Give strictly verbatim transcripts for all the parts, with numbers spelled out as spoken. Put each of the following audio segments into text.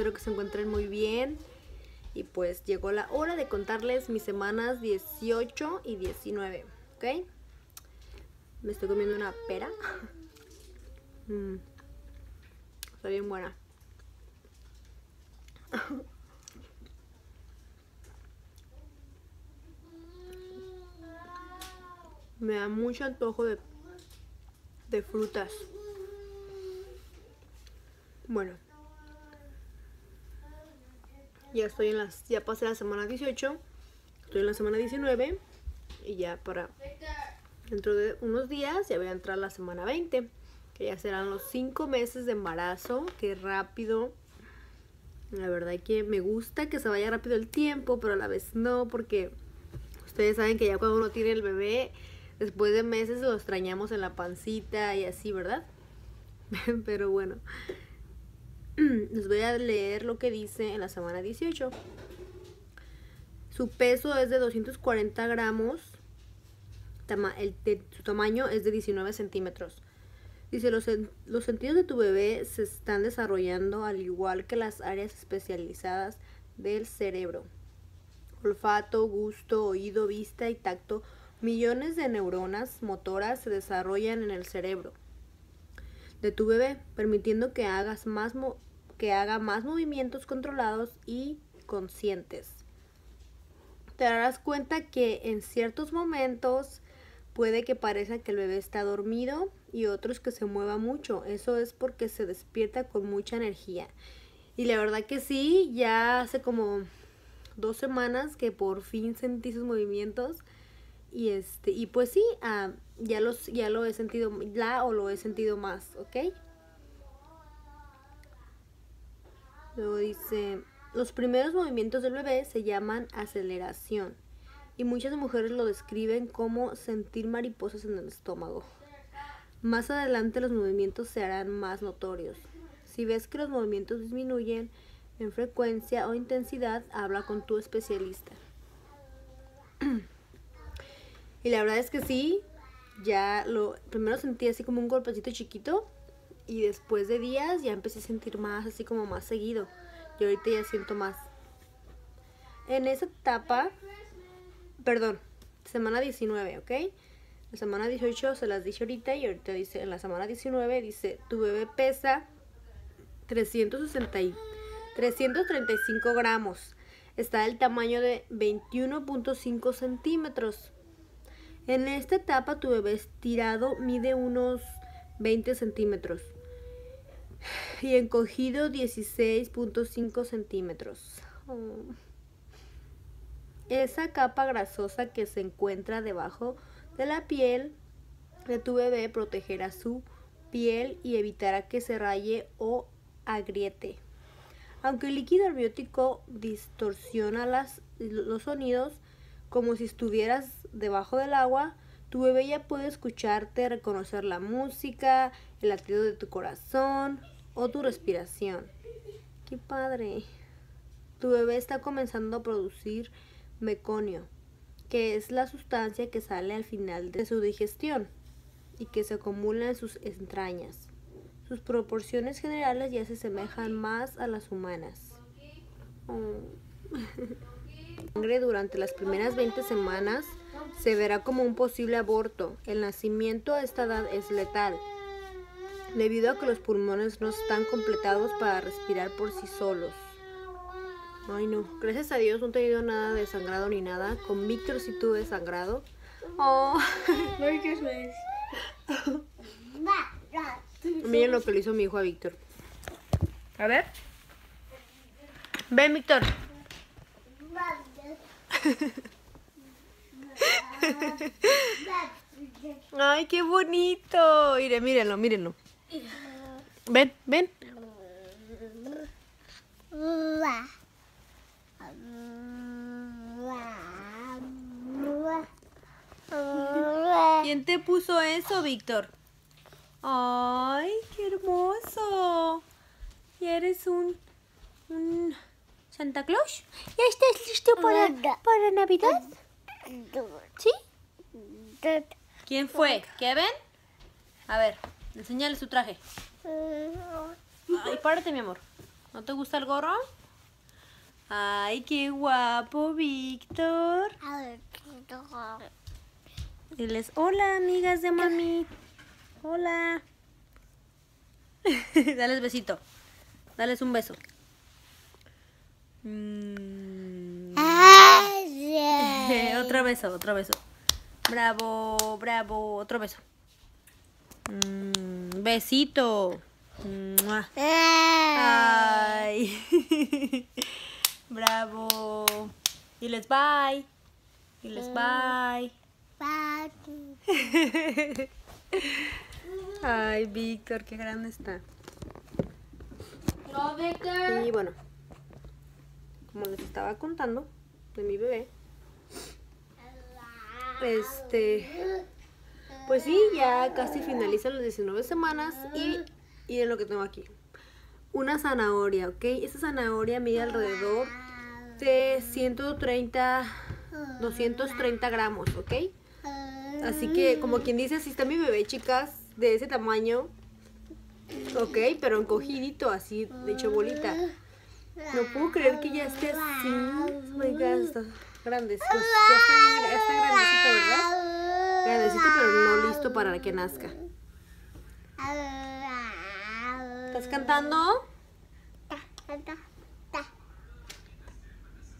espero que se encuentren muy bien. Y pues llegó la hora de contarles mis semanas dieciocho y diecinueve, ¿ok? Me estoy comiendo una pera. mm. Está bien buena. Me da mucho antojo de, de frutas. Bueno, ya estoy en las, ya pasé la semana dieciocho, estoy en la semana diecinueve y ya para dentro de unos días ya voy a entrar a la semana veinte, que ya serán los cinco meses de embarazo. Qué rápido. La verdad que me gusta que se vaya rápido el tiempo, pero a la vez no, porque ustedes saben que ya cuando uno tiene el bebé, después de meses lo extrañamos en la pancita y así, ¿verdad? Pero bueno, les voy a leer lo que dice en la semana dieciocho. Su peso es de doscientos cuarenta gramos. Tama el su tamaño es de diecinueve centímetros. Dice, los, los sentidos de tu bebé se están desarrollando al igual que las áreas especializadas del cerebro. Olfato, gusto, oído, vista y tacto. Millones de neuronas motoras se desarrollan en el cerebro de tu bebé, permitiendo que hagas más mo que haga más movimientos controlados y conscientes. Te darás cuenta que en ciertos momentos puede que parezca que el bebé está dormido y otros que se mueva mucho. Eso es porque se despierta con mucha energía. Y la verdad que sí, ya hace como dos semanas que por fin sentí sus movimientos. Y este y pues sí, uh, ya los ya lo he sentido la o lo he sentido más, ¿ok? Luego dice, los primeros movimientos del bebé se llaman aceleración y muchas mujeres lo describen como sentir mariposas en el estómago. Más adelante los movimientos se harán más notorios. Si ves que los movimientos disminuyen en frecuencia o intensidad, habla con tu especialista. Y la verdad es que sí, ya lo primero sentí así como un golpecito chiquito y después de días ya empecé a sentir más, así como más seguido. Y ahorita ya siento más. En esa etapa, perdón, semana diecinueve, ¿ok? La semana dieciocho se las dije ahorita y ahorita dice, en la semana diecinueve dice, tu bebé pesa trescientos treinta y cinco gramos. Está del tamaño de veintiuno punto cinco centímetros. En esta etapa tu bebé estirado mide unos veinte centímetros y encogido dieciséis punto cinco centímetros. Oh. Esa capa grasosa que se encuentra debajo de la piel de tu bebé protegerá su piel y evitará que se raye o agriete. Aunque el líquido amniótico distorsiona las, los sonidos, como si estuvieras debajo del agua, tu bebé ya puede escucharte, reconocer la música, el latido de tu corazón o tu respiración. ¡Qué padre! Tu bebé está comenzando a producir meconio, que es la sustancia que sale al final de su digestión y que se acumula en sus entrañas. Sus proporciones generales ya se asemejan más a las humanas. Oh. Sangre durante las primeras veinte semanas se verá como un posible aborto. El nacimiento a esta edad es letal, debido a que los pulmones no están completados para respirar por sí solos. Ay, no. Gracias a Dios no he tenido nada de sangrado ni nada. Con Víctor sí tuve sangrado. Oh. Merry Christmas. Miren lo que le hizo mi hijo a Víctor. A ver. Ven, Víctor. Ay, qué bonito. Mire, mírenlo, mírenlo. Ven, ven. ¿Quién te puso eso, Víctor? Ay, qué hermoso. Y eres un un Santa Claus. ¿Ya estás listo para, para Navidad? ¿Sí? ¿Quién fue? ¿Kevin? A ver, enséñale su traje. Ay, párate, mi amor. ¿No te gusta el gorro? ¡Ay, qué guapo, Víctor! Diles, hola, amigas de mami. Hola. Dales besito. Dales un beso. Mm. Otro beso, otro beso. Bravo, bravo. Otro beso. Mm. Besito. ¡Mua! Ay. Bravo. Diles bye. Diles bye. Bye. Ay, Víctor, qué grande está. No, Víctor. Y bueno, como les estaba contando de mi bebé, este, pues sí, ya casi finalizan las diecinueve semanas y, y es lo que tengo aquí. Una zanahoria, ¿ok? Esta zanahoria mide alrededor de ciento treinta, doscientos treinta gramos, ¿ok? Así que, como quien dice, así está mi bebé, chicas, de ese tamaño, ok, pero encogidito, así, de hecho bolita. No puedo creer que ya esté así. Oh my God, está grandecito. Ya está, está grandecito, ¿verdad? Grandecito, pero no listo para que nazca. ¿Estás cantando?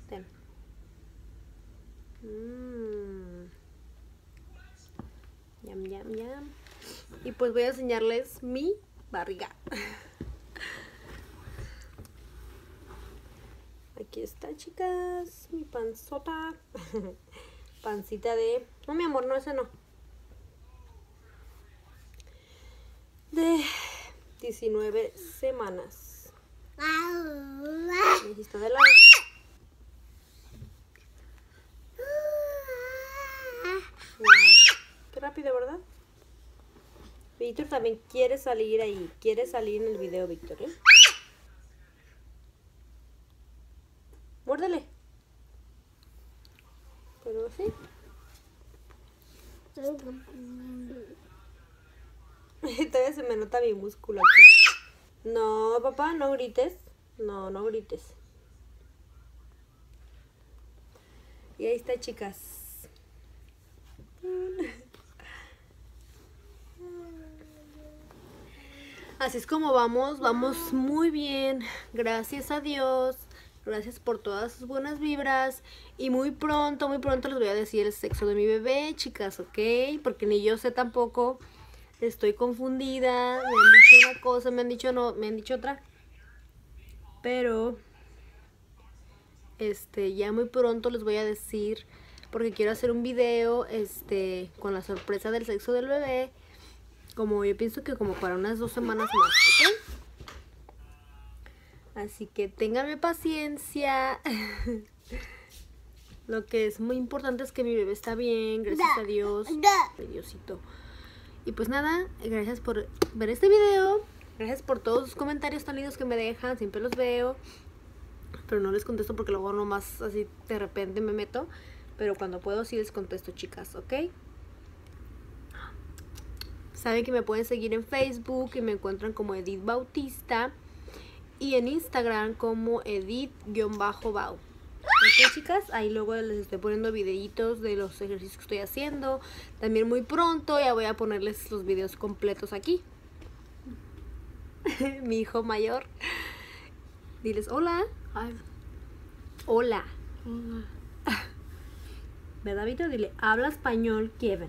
Ten. Mm. Yam, yam, yam. Y pues voy a enseñarles mi barriga. Aquí está, chicas, mi panzota. Pancita de... No, mi amor, no, ese no. De diecinueve semanas. Aquí está de lado. Qué rápido, ¿verdad? Víctor también quiere salir ahí. Quiere salir en el video, Víctor, ¿eh? Muérdele. Pero sí. Todavía se me nota mi músculo aquí. No, papá, no grites. No, no grites. Y ahí está, chicas. Así es como vamos. Vamos muy bien. Gracias a Dios. Gracias por todas sus buenas vibras. Y muy pronto, muy pronto les voy a decir el sexo de mi bebé, chicas, ¿ok? Porque ni yo sé tampoco. Estoy confundida. Me han dicho una cosa, me han dicho no, me han dicho otra. Pero este, ya muy pronto les voy a decir, porque quiero hacer un video este, con la sorpresa del sexo del bebé. Como yo pienso que como para unas dos semanas más, ¿ok? Así que ténganme paciencia. Lo que es muy importante es que mi bebé está bien, gracias a Dios. Diosito. Y pues nada, gracias por ver este video. Gracias por todos sus comentarios tan lindos que me dejan. Siempre los veo, pero no les contesto porque luego nomás así de repente me meto. Pero cuando puedo sí les contesto, chicas, ¿ok? Saben que me pueden seguir en Facebook y me encuentran como Edith Bautista. Y en Instagram como edit-bau. Ok, chicas, ahí luego les estoy poniendo videitos de los ejercicios que estoy haciendo. También muy pronto ya voy a ponerles los videos completos aquí. Mi hijo mayor. Diles hola. Ay. Hola. Hola. ¿Verdad, Víctor? Dile, habla español, Kevin.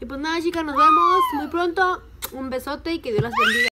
Y pues nada, chicas, nos vemos muy pronto. Un besote y que Dios las bendiga.